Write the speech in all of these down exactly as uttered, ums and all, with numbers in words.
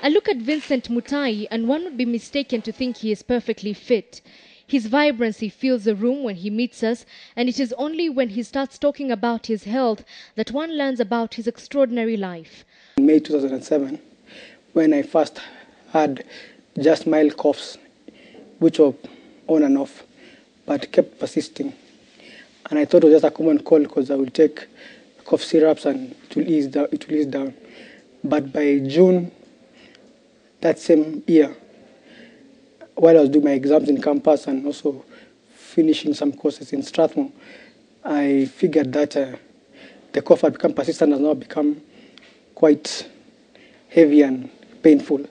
A look at Vincent Mutai and one would be mistaken to think he is perfectly fit. His vibrancy fills the room when he meets us, and it is only when he starts talking about his health that one learns about his extraordinary life. In May two thousand seven, when I first had just mild coughs, which were on and off, but kept persisting. And I thought it was just a common cold because I would take cough syrups and it will ease down, it will ease down. But by June that same year, while I was doing my exams in campus and also finishing some courses in Strathmore, I figured that uh, the cough had become persistent and now become quite heavy and painful.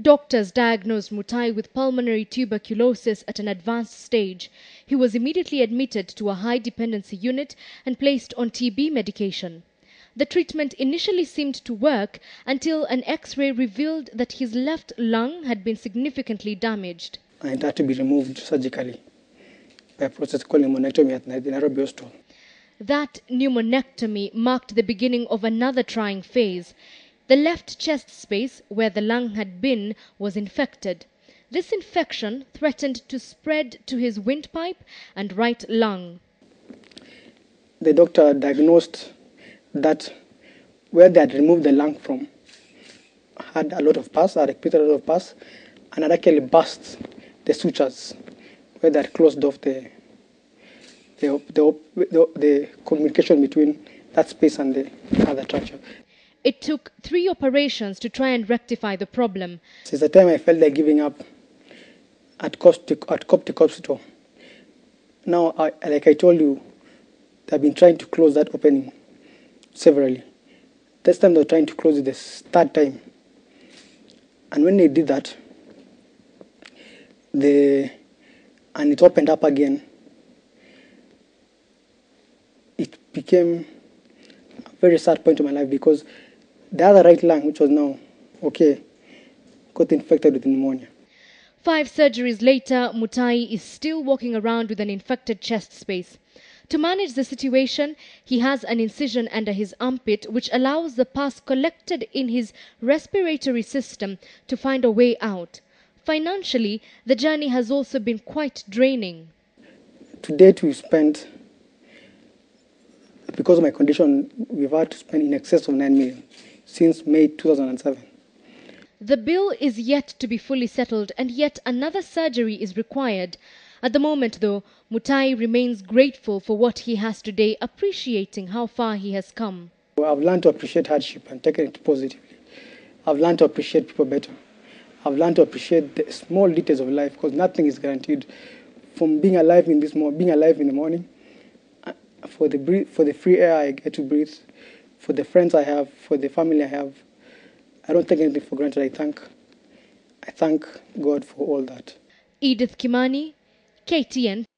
Doctors diagnosed Mutai with pulmonary tuberculosis at an advanced stage. He was immediately admitted to a high dependency unit and placed on T B medication. The treatment initially seemed to work until an X-ray revealed that his left lung had been significantly damaged. And it had to be removed surgically by a process called pneumonectomy at the Nairobi Hospital. That pneumonectomy marked the beginning of another trying phase. The left chest space, where the lung had been, was infected. This infection threatened to spread to his windpipe and right lung. The doctor diagnosed that where they had removed the lung from had a lot of pus, had excreted a lot of pus, and had actually burst the sutures where they had closed off the, the, the, the, the communication between that space and the other structure. It took three operations to try and rectify the problem. Since the time I felt like giving up at Coptic, at Coptic Hospital, now, I, like I told you, they've been trying to close that opening severally. This time they were trying to close it the third time. And when they did that, they, and it opened up again, it became a very sad point in my life because the other right lung, which was now okay, got infected with pneumonia. Five surgeries later, Mutai is still walking around with an infected chest space. To manage the situation, he has an incision under his armpit which allows the pus collected in his respiratory system to find a way out. Financially, the journey has also been quite draining. To date, we've spent, because of my condition, we've had to spend in excess of nine million since May two thousand seven. The bill is yet to be fully settled and yet another surgery is required. At the moment, though, Mutai remains grateful for what he has today, appreciating how far he has come. Well, I've learned to appreciate hardship and taken it positively. I've learned to appreciate people better. I've learned to appreciate the small details of life because nothing is guaranteed. From being alive in this morning, being alive in the morning, for the breathe, for the free air I get to breathe, for the friends I have, for the family I have, I don't take anything for granted. I thank, I thank God for all that. Edith Kimani, K T N.